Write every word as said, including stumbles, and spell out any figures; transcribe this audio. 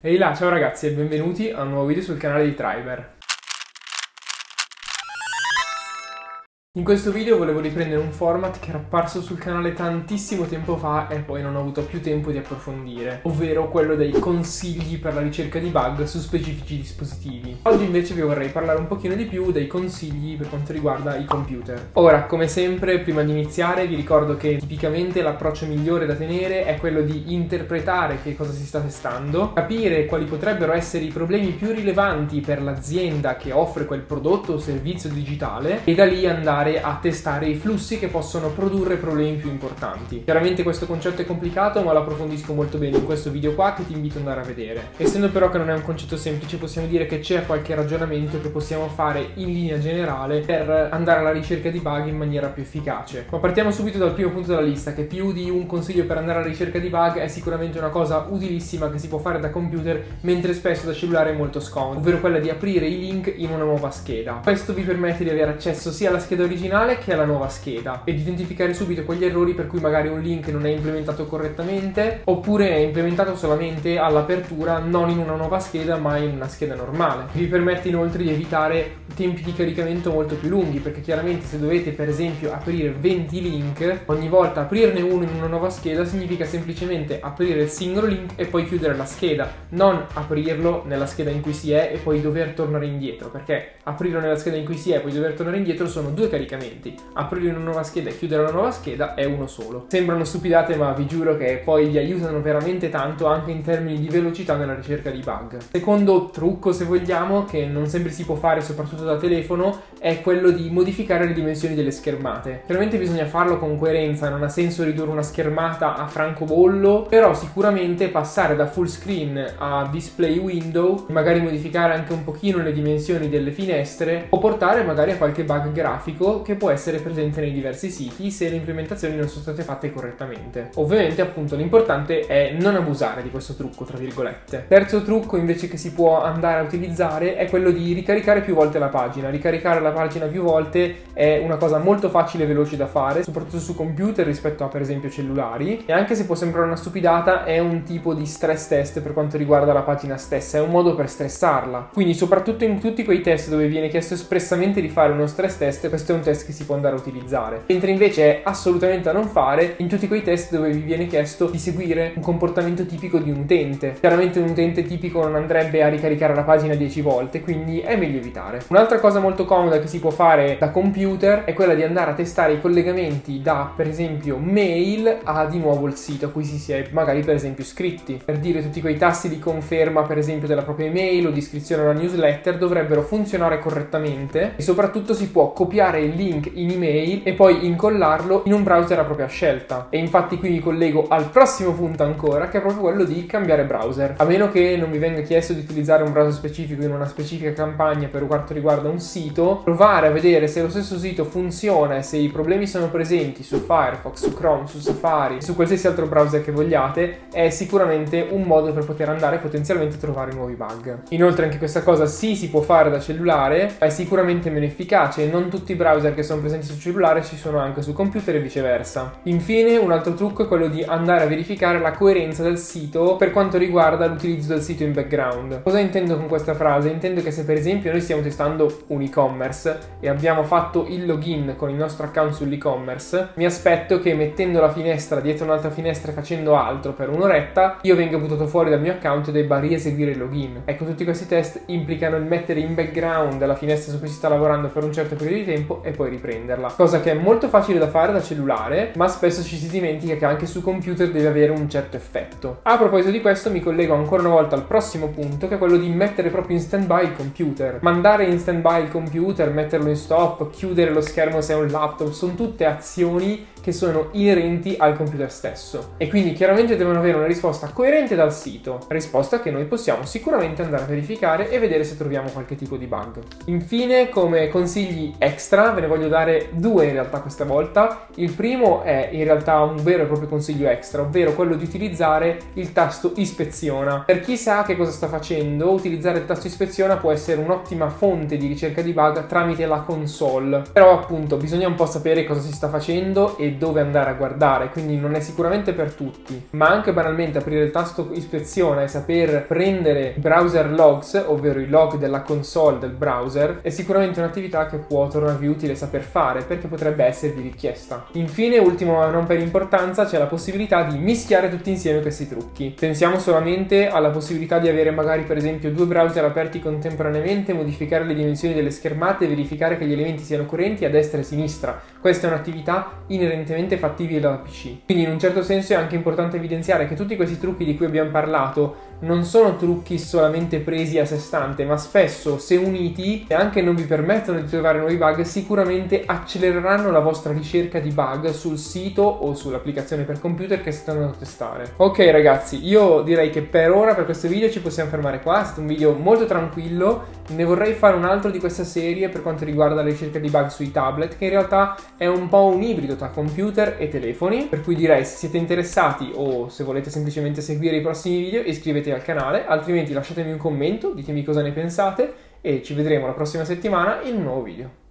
Ehi là, ciao ragazzi e benvenuti a un nuovo video sul canale di Triber. In questo video volevo riprendere un format che era apparso sul canale tantissimo tempo fa e poi non ho avuto più tempo di approfondire, ovvero quello dei consigli per la ricerca di bug su specifici dispositivi. Oggi invece vi vorrei parlare un pochino di più dei consigli per quanto riguarda i computer. Ora, come sempre, prima di iniziare vi ricordo che tipicamente l'approccio migliore da tenere è quello di interpretare che cosa si sta testando, capire quali potrebbero essere i problemi più rilevanti per l'azienda che offre quel prodotto o servizio digitale e da lì andare a testare i flussi che possono produrre problemi più importanti. Chiaramente questo concetto è complicato, ma lo approfondisco molto bene in questo video qua che ti invito ad andare a vedere. Essendo però che non è un concetto semplice, possiamo dire che c'è qualche ragionamento che possiamo fare in linea generale per andare alla ricerca di bug in maniera più efficace. Ma partiamo subito dal primo punto della lista, che più di un consiglio per andare alla ricerca di bug è sicuramente una cosa utilissima che si può fare da computer, mentre spesso da cellulare è molto scomodo, ovvero quella di aprire i link in una nuova scheda. Questo vi permette di avere accesso sia alla scheda originale che è la nuova scheda ed identificare subito quegli errori per cui magari un link non è implementato correttamente oppure è implementato solamente all'apertura, non in una nuova scheda ma in una scheda normale. Vi permette inoltre di evitare tempi di caricamento molto più lunghi, perché chiaramente se dovete per esempio aprire venti link, ogni volta aprirne uno in una nuova scheda significa semplicemente aprire il singolo link e poi chiudere la scheda, non aprirlo nella scheda in cui si è e poi dover tornare indietro, perché aprirlo nella scheda in cui si è e poi dover tornare indietro sono due caricamenti. Aprire una nuova scheda e chiudere una nuova scheda è uno solo. Sembrano stupidate, ma vi giuro che poi vi aiutano veramente tanto anche in termini di velocità nella ricerca di bug. Secondo trucco, se vogliamo, che non sempre si può fare soprattutto da telefono, è quello di modificare le dimensioni delle schermate. Chiaramente bisogna farlo con coerenza, non ha senso ridurre una schermata a francobollo, però sicuramente passare da full screen a display window, magari modificare anche un pochino le dimensioni delle finestre o portare magari a qualche bug grafico che può essere presente nei diversi siti se le implementazioni non sono state fatte correttamente. Ovviamente, appunto, l'importante è non abusare di questo trucco, tra virgolette. Terzo trucco invece che si può andare a utilizzare è quello di ricaricare più volte la pagina. Ricaricare la pagina più volte è una cosa molto facile e veloce da fare, soprattutto su computer rispetto a per esempio cellulari, e anche se può sembrare una stupidata è un tipo di stress test per quanto riguarda la pagina stessa, è un modo per stressarla. Quindi soprattutto in tutti quei test dove viene chiesto espressamente di fare uno stress test, questo è un test che si può andare a utilizzare, mentre invece è assolutamente da non fare in tutti quei test dove vi viene chiesto di seguire un comportamento tipico di un utente. Chiaramente un utente tipico non andrebbe a ricaricare la pagina dieci volte, quindi è meglio evitare. Un'altra cosa molto comoda che si può fare da computer è quella di andare a testare i collegamenti da per esempio mail a di nuovo il sito a cui si sia magari per esempio iscritti. Per dire, tutti quei tasti di conferma per esempio della propria email o di iscrizione alla newsletter dovrebbero funzionare correttamente, e soprattutto si può copiare il link in email e poi incollarlo in un browser a propria scelta. E infatti qui mi collego al prossimo punto ancora, che è proprio quello di cambiare browser. A meno che non vi venga chiesto di utilizzare un browser specifico in una specifica campagna per quanto riguarda un sito, provare a vedere se lo stesso sito funziona e se i problemi sono presenti su Firefox, su Chrome, su Safari, su qualsiasi altro browser che vogliate, è sicuramente un modo per poter andare potenzialmente a trovare nuovi bug. Inoltre anche questa cosa sì si può fare da cellulare, ma è sicuramente meno efficace, non tutti i browser che sono presenti sul cellulare ci sono anche su computer e viceversa. Infine, un altro trucco è quello di andare a verificare la coerenza del sito per quanto riguarda l'utilizzo del sito in background. Cosa intendo con questa frase? Intendo che se per esempio noi stiamo testando un e-commerce e abbiamo fatto il login con il nostro account sull'e-commerce, mi aspetto che mettendo la finestra dietro un'altra finestra e facendo altro per un'oretta io venga buttato fuori dal mio account e debba rieseguire il login. Ecco, tutti questi test implicano il mettere in background la finestra su cui si sta lavorando per un certo periodo di tempo e poi riprenderla, cosa che è molto facile da fare da cellulare, ma spesso ci si dimentica che anche su computer deve avere un certo effetto. A proposito di questo, mi collego ancora una volta al prossimo punto, che è quello di mettere proprio in stand-by il computer. Mandare in stand-by il computer, metterlo in stop, chiudere lo schermo se è un laptop, sono tutte azioni che sono inerenti al computer stesso e quindi chiaramente devono avere una risposta coerente dal sito, risposta che noi possiamo sicuramente andare a verificare e vedere se troviamo qualche tipo di bug. Infine, come consigli extra, ve ne voglio dare due in realtà questa volta. Il primo è in realtà un vero e proprio consiglio extra, ovvero quello di utilizzare il tasto ispeziona. Per chi sa che cosa sta facendo, utilizzare il tasto ispeziona può essere un'ottima fonte di ricerca di bug tramite la console, però appunto bisogna un po' sapere cosa si sta facendo e dove andare a guardare, quindi non è sicuramente per tutti, ma anche banalmente aprire il tasto ispezione e saper prendere browser logs, ovvero i log della console del browser, è sicuramente un'attività che può tornarvi utile saper fare, perché potrebbe esservi richiesta. Infine, ultimo ma non per importanza, c'è la possibilità di mischiare tutti insieme questi trucchi. Pensiamo solamente alla possibilità di avere magari per esempio due browser aperti contemporaneamente, modificare le dimensioni delle schermate e verificare che gli elementi siano correnti a destra e a sinistra. Questa è un'attività inerentemente fattibile da P C. Quindi in un certo senso è anche importante evidenziare che tutti questi trucchi di cui abbiamo parlato non sono trucchi solamente presi a sé stante, ma spesso, se uniti e anche non vi permettono di trovare nuovi bug, sicuramente accelereranno la vostra ricerca di bug sul sito o sull'applicazione per computer che state andando a testare. Ok ragazzi, io direi che per ora, per questo video, ci possiamo fermare qua. È stato un video molto tranquillo, ne vorrei fare un altro di questa serie per quanto riguarda la ricerca di bug sui tablet, che in realtà è un po' un ibrido tra computer e telefoni, per cui direi, se siete interessati o se volete semplicemente seguire i prossimi video, iscrivetevi al canale, altrimenti lasciatemi un commento, ditemi cosa ne pensate e ci vedremo la prossima settimana in un nuovo video.